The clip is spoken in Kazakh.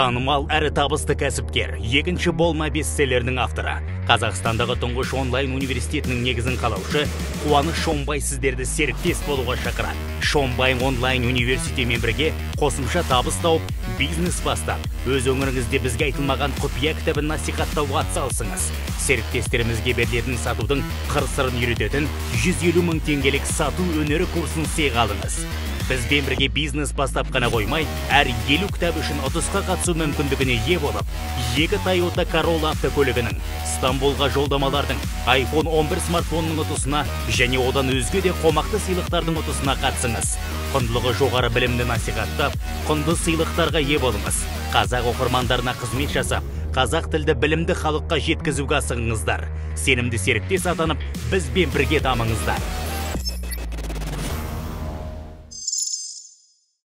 танымал әрі табысты кәсіпкер, екінші болма бестселлердің авторы, Қазақстандағы тұңғыш онлайн университетінің негізін қалаушы Қуаныш Шонбай сіздерді серіктес болуға шақырады. Шонбай онлайн университетімен бірге қосымша табыс тауып, бизнес бастап, өз өңіріңізде бізге айтылмаған құпия кітабын насихаттауға атсалысыңыз. Серіктестерімізге берілетін сатудың қыр-сырын үйрететін 150 мың теңгелік сату өнері курсын сыйға алыңыз. Бізбен бірге бизнес бастап қана қоймай, әр елу кітап үшін ұтысқа қатысу мүмкіндігіне ие болып, екі Toyota Corolla автокөлігінің, Стамбулға жолдамалардың, iPhone 11 смартфонының ұтысына және одан өзге де қомақты сыйлықтардың ұтысына қатысыңыз. Құндылығы жоғары білімді насихаттап, құнды сыйлықтарға ие болыңыз. Қазақ оқырмандарына қызмет жасап, қазақ тілді білімді халыққа жеткізуге асығыңыздар. Сенімді серіктес атанып, бізбен бірге дамыңыздар.